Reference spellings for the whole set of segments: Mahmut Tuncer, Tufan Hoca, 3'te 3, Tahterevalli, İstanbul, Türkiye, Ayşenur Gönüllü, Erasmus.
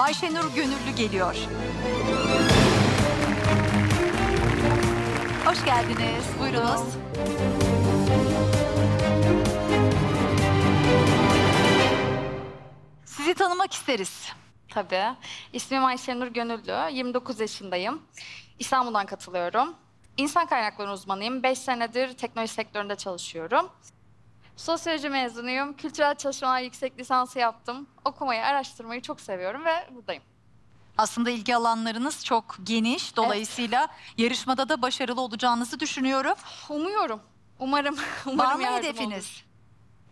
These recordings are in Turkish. Ayşenur Gönüllü geliyor. Hoş geldiniz. Buyurunuz. Sizi tanımak isteriz. Tabii. İsmim Ayşenur Gönüllü. 29 yaşındayım. İstanbul'dan katılıyorum. İnsan kaynakları uzmanıyım. 5 senedir teknoloji sektöründe çalışıyorum. Sosyoloji mezunuyum. Kültürel çalışmalar yüksek lisansı yaptım. Okumayı, araştırmayı çok seviyorum ve buradayım. Aslında ilgi alanlarınız çok geniş. Dolayısıyla evet, yarışmada da başarılı olacağınızı düşünüyorum. Umuyorum. Umarım yardım hedefiniz olur.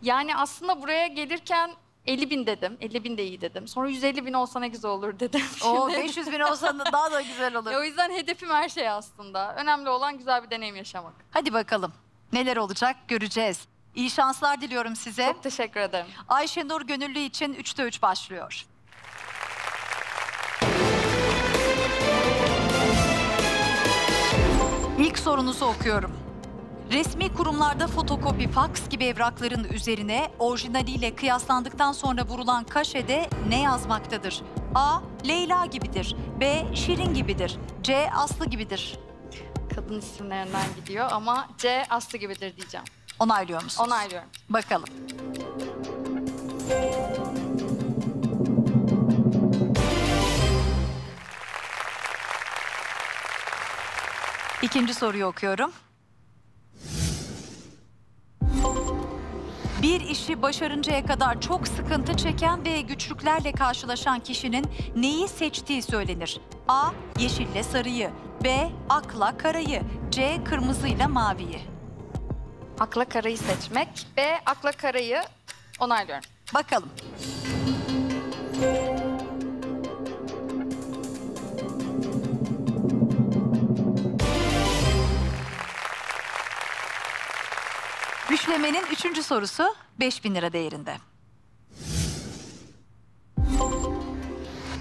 Yani aslında buraya gelirken 50.000 dedim. 50.000 de iyi dedim. Sonra 150.000 olsa ne güzel olur dedim. O 500.000 olsa daha da güzel olur. O yüzden hedefim her şey aslında. Önemli olan güzel bir deneyim yaşamak. Hadi bakalım. Neler olacak göreceğiz. İyi şanslar diliyorum size. Çok teşekkür ederim. Ayşenur Gönüllü için 3'te 3 başlıyor. İlk sorunuzu okuyorum. Resmi kurumlarda fotokopi, faks gibi evrakların üzerine orijinaliyle kıyaslandıktan sonra vurulan kaşede ne yazmaktadır? A. Leyla gibidir. B. Şirin gibidir. C. Aslı gibidir. Kadın isimlerinden gidiyor ama C. Aslı gibidir diyeceğim. Onaylıyor musunuz? Onaylıyorum. Bakalım. İkinci soruyu okuyorum. Bir işi başarıncaya kadar çok sıkıntı çeken ve güçlüklerle karşılaşan kişinin neyi seçtiği söylenir? A. Yeşille sarıyı. B. Akla karayı. C. Kırmızıyla maviyi. Akla karayı seçmek. B. Akla karayı onaylıyorum. Bakalım. Üçlemenin 3. sorusu 5.000 lira değerinde.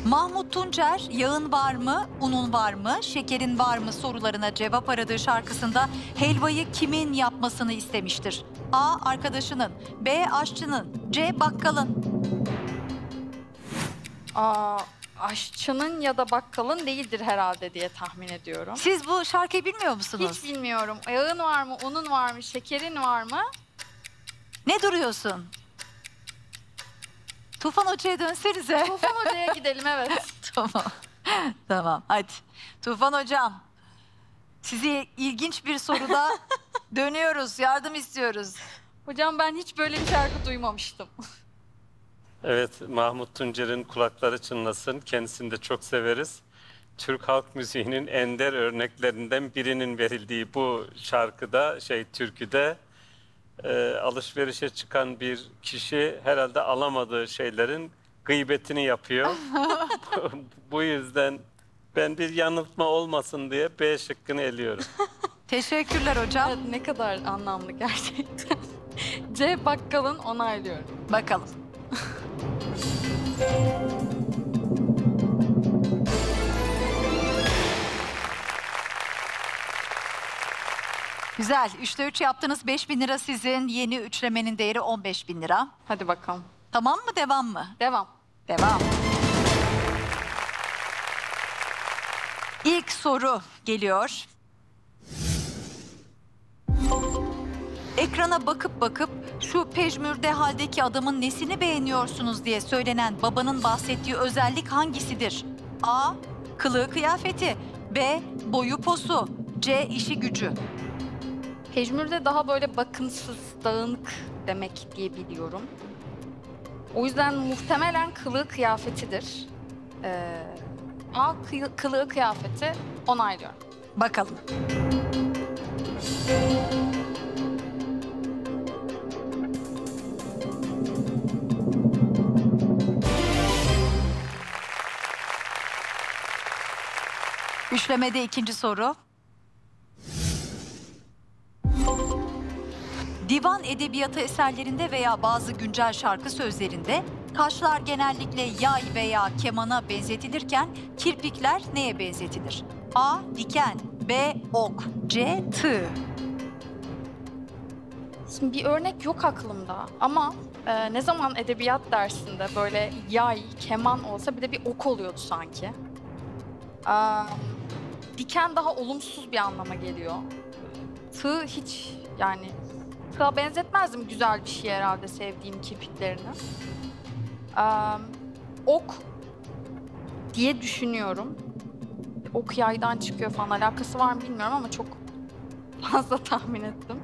Mahmut Tuncer, yağın var mı, unun var mı, şekerin var mı sorularına cevap aradığı şarkısında helvayı kimin yapmasını istemiştir? A. Arkadaşının, B. Aşçının, C. Bakkalın. A. Aşçının ya da bakkalın değildir herhalde diye tahmin ediyorum. Siz bu şarkıyı bilmiyor musunuz? Hiç bilmiyorum. Yağın var mı, unun var mı, şekerin var mı? Ne duruyorsun? Tufan Hoca'ya dönsenize. Tufan Hoca'ya gidelim, evet. Tamam. Tamam, hadi. Tufan Hocam, sizi ilginç bir soruda dönüyoruz, yardım istiyoruz. Hocam ben hiç böyle bir şarkı duymamıştım. Evet, Mahmut Tuncer'in kulakları çınlasın, kendisini de çok severiz. Türk halk müziğinin ender örneklerinden birinin verildiği bu şarkıda, türküde alışverişe çıkan bir kişi herhalde alamadığı şeylerin gıybetini yapıyor. Bu yüzden ben bir yanıltma olmasın diye B şıkkını eliyorum. Teşekkürler hocam. Evet, ne kadar anlamlı gerçekten. C bakkalın onaylıyorum. Bakalım. Güzel. 3'te 3 yaptınız. 5.000 lira sizin. Yeni üçlemenin değeri 15.000 lira. Hadi bakalım. Tamam mı? Devam mı? Devam. Devam. İlk soru geliyor. Ekrana bakıp bakıp şu pejmürde haldeki adamın nesini beğeniyorsunuz diye söylenen babanın bahsettiği özellik hangisidir? A. Kılığı kıyafeti. B. Boyu posu. C. İşi gücü. Pejmürde daha böyle bakımsız, dağınık demek diye biliyorum. O yüzden muhtemelen kılığı kıyafetidir. A. Kılığı kıyafeti onaylıyorum. Bakalım. Üçlemede 2. soru. Divan edebiyatı eserlerinde veya bazı güncel şarkı sözlerinde kaşlar genellikle yay veya kemana benzetilirken kirpikler neye benzetilir? A. Diken. B. Ok. C. Tığ. Şimdi bir örnek yok aklımda ama ne zaman edebiyat dersinde böyle yay, keman olsa bir de bir ok oluyordu sanki. Diken daha olumsuz bir anlama geliyor. Tığ hiç, yani tığa benzetmezdim güzel bir şey herhalde sevdiğim kirpiklerini. Ok diye düşünüyorum. Ok yaydan çıkıyor falan, alakası var mı bilmiyorum ama çok fazla tahmin ettim.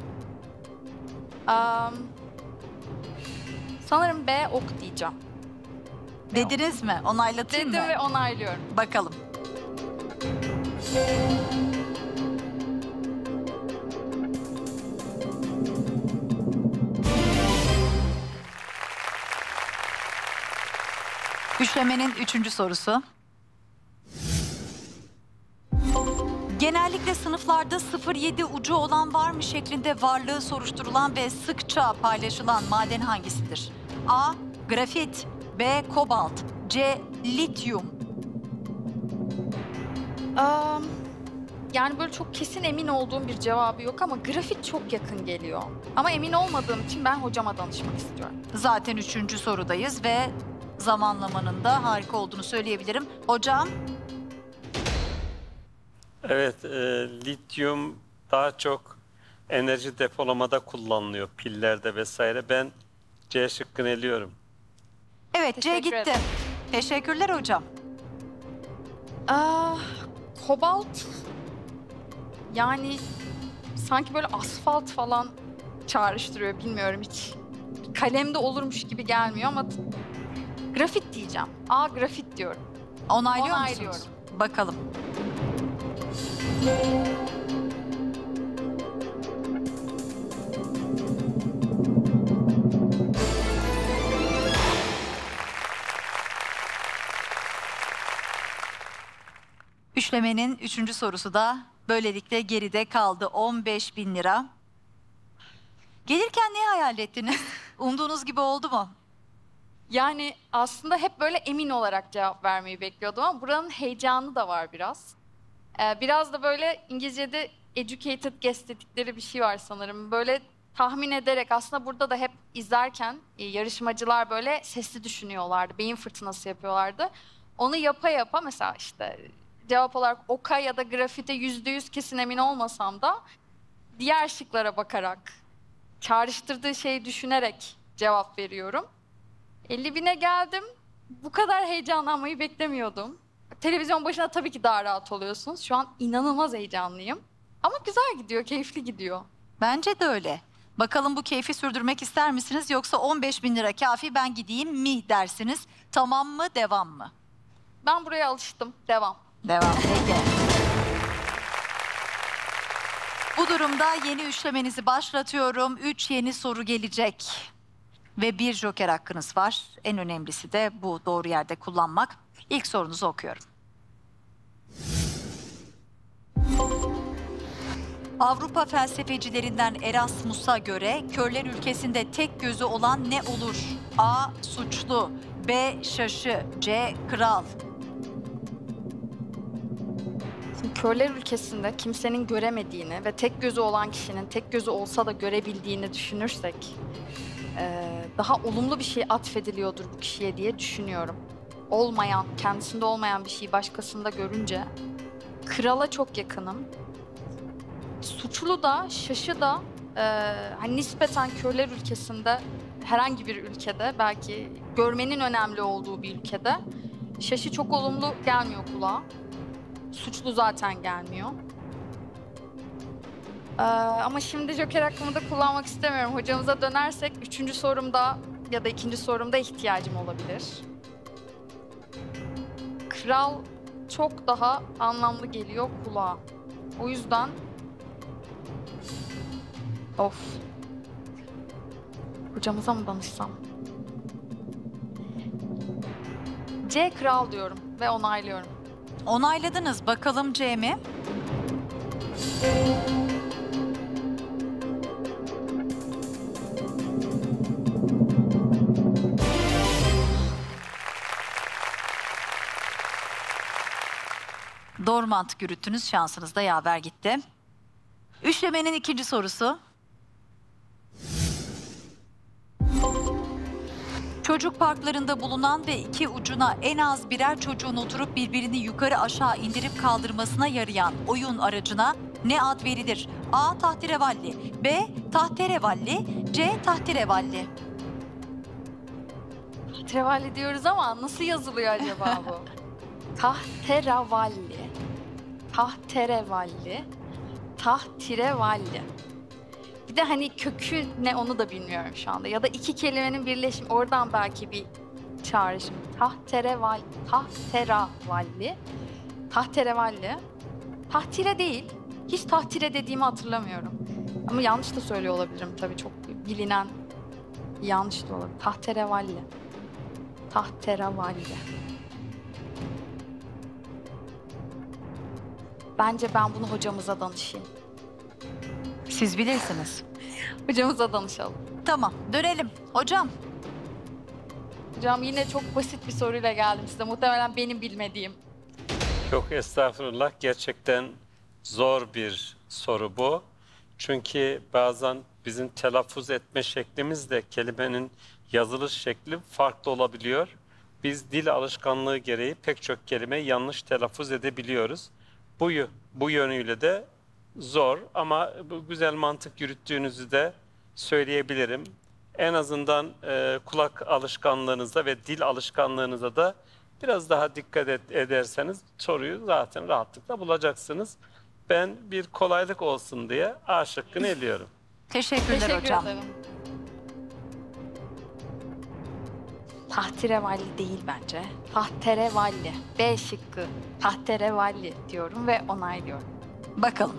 Sanırım B ok diyeceğim. Dediniz mi? Onaylatayım mı? Dedim ve onaylıyorum. Bakalım. Üçlemenin 3. sorusu. Genellikle sınıflarda 0-7 ucu olan var mı şeklinde varlığı soruşturulan ve sıkça paylaşılan maden hangisidir? A. Grafit. B. Kobalt. C. Lityum. Yani böyle çok kesin emin olduğum bir cevabı yok ama grafit çok yakın geliyor. Ama emin olmadığım için ben hocama danışmak istiyorum. Zaten 3. sorudayız ve zamanlamanın da harika olduğunu söyleyebilirim. Hocam? Evet, lityum daha çok enerji depolamada kullanılıyor, pillerde vesaire. Ben C şıkkını eliyorum. Evet, C gitti. Ederim. Teşekkürler hocam. Kobalt, yani sanki böyle asfalt falan çağrıştırıyor, bilmiyorum hiç. Kalemde olurmuş gibi gelmiyor ama grafit diyeceğim. A, grafit diyorum. Onaylıyorum. Bakalım. Üçlemenin 3. sorusu da böylelikle geride kaldı. 15.000 lira. Gelirken neyi hayal ettiniz? Umduğunuz gibi oldu mu? Yani aslında hep böyle emin olarak cevap vermeyi bekliyordum ama buranın heyecanı da var biraz. Biraz da böyle İngilizce'de educated guess dedikleri bir şey var sanırım. Böyle tahmin ederek, aslında burada da hep izlerken yarışmacılar böyle sesli düşünüyorlardı. Beyin fırtınası yapıyorlardı. Onu yapa yapa mesela işte cevap olarak oka ya da grafite %100 kesin emin olmasam da diğer şıklara bakarak, çağrıştırdığı şeyi düşünerek cevap veriyorum. 50.000'e geldim. Bu kadar heyecanlanmayı beklemiyordum. Televizyon başına tabii ki daha rahat oluyorsunuz. Şu an inanılmaz heyecanlıyım. Ama güzel gidiyor, keyifli gidiyor. Bence de öyle. Bakalım bu keyfi sürdürmek ister misiniz? Yoksa 15.000 lira kafi, ben gideyim mi dersiniz? Tamam mı, devam mı? Ben buraya alıştım. Devam. Devam, peki. Bu durumda yeni üçlemenizi başlatıyorum. 3 yeni soru gelecek. Ve bir joker hakkınız var. En önemlisi de bu, doğru yerde kullanmak. İlk sorunuzu okuyorum. Avrupa felsefecilerinden Erasmus'a göre körler ülkesinde tek gözü olan ne olur? A. Suçlu. B. Şaşı. C. Kral. Şimdi körler ülkesinde kimsenin göremediğini ve tek gözü olan kişinin tek gözü olsa da görebildiğini düşünürsek daha olumlu bir şey atfediliyordur bu kişiye diye düşünüyorum. Olmayan, kendisinde olmayan bir şeyi başkasında görünce krala çok yakınım. Suçlu da, şaşı da hani nispeten körler ülkesinde, herhangi bir ülkede, belki görmenin önemli olduğu bir ülkede şaşı çok olumlu gelmiyor kulağa. Suçlu zaten gelmiyor. Ama şimdi joker hakkımı da kullanmak istemiyorum. Hocamıza dönersek 3. sorumda ya da 2. sorumda ihtiyacım olabilir. Kral çok daha anlamlı geliyor kulağa. O yüzden... Of. Hocamıza mı danışsam? C, kral diyorum ve onaylıyorum. Onayladınız. Bakalım C mi? Doğru mantık yürüttünüz, şansınız da yaver gitti. Üçlemenin 2. sorusu. Çocuk parklarında bulunan ve iki ucuna en az birer çocuğun oturup birbirini yukarı aşağı indirip kaldırmasına yarayan oyun aracına ne ad verilir? A. Tahterevalli, B. Tahterevalli, C. Tahterevalli. Tahterevalli diyoruz ama nasıl yazılıyor acaba bu? Tahterevalli, Tahterevalli, Tahterevalli. Bir de hani kökü ne onu da bilmiyorum şu anda. Ya da iki kelimenin birleşimi, oradan belki bir çağrışım. Tahterevalli, Tahterevalli, Tahterevalli. Tahtire değil, hiç tahtire dediğimi hatırlamıyorum. Ama yanlış da söylüyor olabilirim tabii, çok bilinen yanlış da olabilir. Tahterevalli, Tahterevalli. Bence ben bunu hocamıza danışayım. Siz bilirsiniz. Hocamıza danışalım. Tamam, dönelim. Hocam. Hocam yine çok basit bir soruyla geldim size. Muhtemelen benim bilmediğim. Çok estağfurullah. Gerçekten zor bir soru bu. Çünkü bazen bizim telaffuz etme şeklimiz de kelimenin yazılış şekli farklı olabiliyor. Biz dil alışkanlığı gereği pek çok kelimeyi yanlış telaffuz edebiliyoruz. Bu yönüyle de zor ama bu güzel mantık yürüttüğünüzü de söyleyebilirim. En azından kulak alışkanlığınıza ve dil alışkanlığınıza da biraz daha dikkat ederseniz soruyu zaten rahatlıkla bulacaksınız. Ben bir kolaylık olsun diye A şıkkını eliyorum. Teşekkür hocam. Tahterevalli değil bence. Tahterevalli. B şıkkı. Tahterevalli diyorum ve onaylıyorum. Bakalım.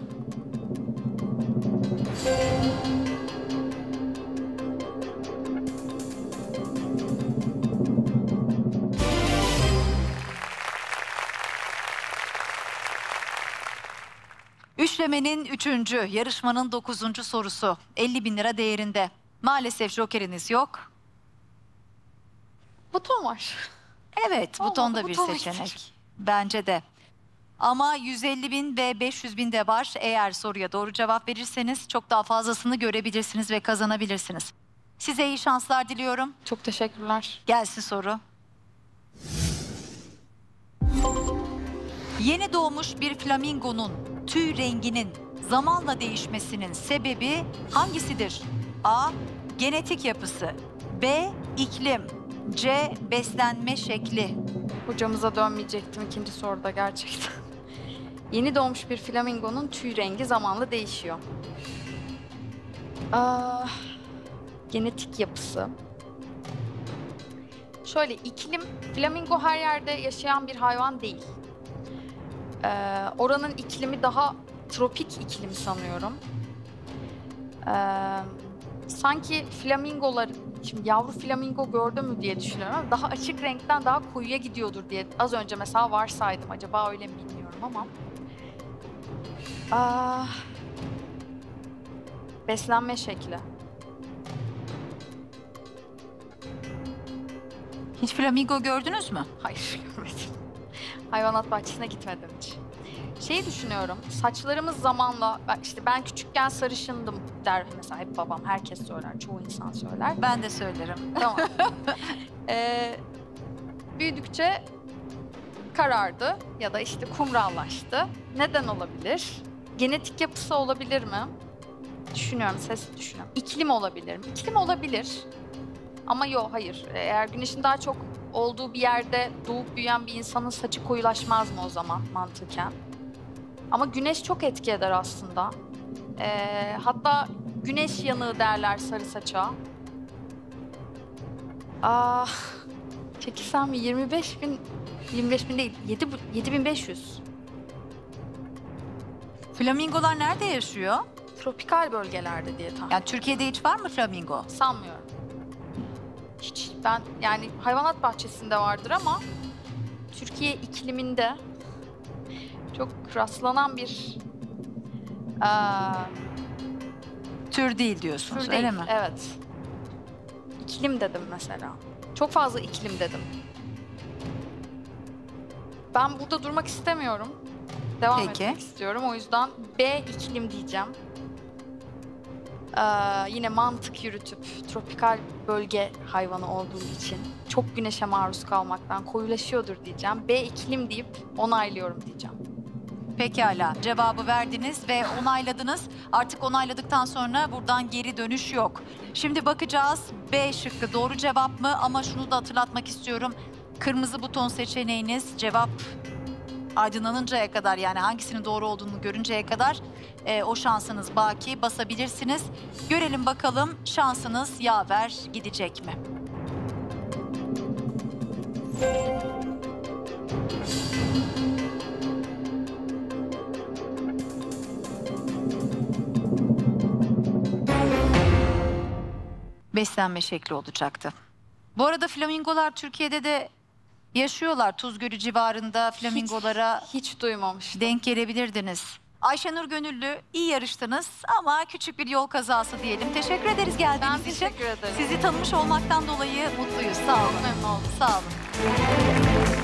Üçlemenin üçüncü, yarışmanın 9. sorusu. 50.000 lira değerinde. Maalesef jokeriniz yok. Buton var. Evet, olmadı, buton da bir seçenek. Bence de. Ama 150.000 ve 500.000 de var. Eğer soruya doğru cevap verirseniz çok daha fazlasını görebilirsiniz ve kazanabilirsiniz. Size iyi şanslar diliyorum. Çok teşekkürler. Gelsin soru. Yeni doğmuş bir flamingonun tüy renginin zamanla değişmesinin sebebi hangisidir? A. Genetik yapısı, B. İklim, C. Beslenme şekli. Hocamıza dönmeyecektim ikinci soruda gerçekten. Yeni doğmuş bir flamingonun tüy rengi zamanla değişiyor. Genetik yapısı. Şöyle iklim, flamingo her yerde yaşayan bir hayvan değil. Oranın iklimi daha tropik iklim sanıyorum. Sanki flamingolar... Şimdi yavru flamingo gördü mü diye düşünüyorum ama daha açık renkten daha koyuya gidiyordur diye az önce mesela varsaydım. Acaba öyle mi bilmiyorum ama. Beslenme şekli. Hiç flamingo gördünüz mü? Hayır, görmedim. Hayvanat bahçesine gitmedim hiç. Şeyi düşünüyorum, saçlarımız zamanla, işte ben küçükken sarışındım der mesela hep babam, herkes söyler, çoğu insan söyler. Ben de söylerim. Tamam. Büyüdükçe karardı ya da işte kumrallaştı. Neden olabilir? Genetik yapısı olabilir mi? Düşünüyorum, sesi düşünüyorum. İklim olabilir mi? İklim olabilir. Ama yok, hayır. Eğer güneşin daha çok olduğu bir yerde doğup büyüyen bir insanın saçı koyulaşmaz mı o zaman mantıken? Ama güneş çok etki eder aslında. Hatta güneş yanığı derler sarı saça. Çekilsem mi? 25.000 değil, 7.500. Flamingolar nerede yaşıyor? Tropikal bölgelerde diye tahmin. Yani Türkiye'de hiç var mı flamingo? Sanmıyorum. Hiç. Ben yani hayvanat bahçesinde vardır ama Türkiye ikliminde çok rastlanan bir tür değil diyorsunuz, öyle mi? Evet. İklim dedim mesela. Çok fazla iklim dedim. Ben burada durmak istemiyorum. Devam etmek istiyorum. O yüzden B iklim diyeceğim. Yine mantık yürütüp tropikal bölge hayvanı olduğu için çok güneşe maruz kalmaktan koyulaşıyordur diyeceğim. B iklim deyip onaylıyorum diyeceğim. Pekala, cevabı verdiniz ve onayladınız. Artık onayladıktan sonra buradan geri dönüş yok. Şimdi bakacağız B şıkkı doğru cevap mı? Ama şunu da hatırlatmak istiyorum. Kırmızı buton seçeneğiniz cevap aydınlanıncaya kadar, yani hangisinin doğru olduğunu görünceye kadar o şansınız baki, basabilirsiniz. Görelim bakalım şansınız yaver gidecek mi? Beslenme şekli olacaktı. Bu arada flamingolar Türkiye'de de yaşıyorlar. Tuzgölü civarında flamingolara hiç duymamış. Denk gelebilirdiniz. Ayşenur Gönüllü, iyi yarıştınız ama küçük bir yol kazası diyelim. Teşekkür ederiz geldiğiniz için. Ben teşekkür ederim. Sizi tanımış olmaktan dolayı mutluyuz. Sağ olun. Memnun oldum. Sağ olun.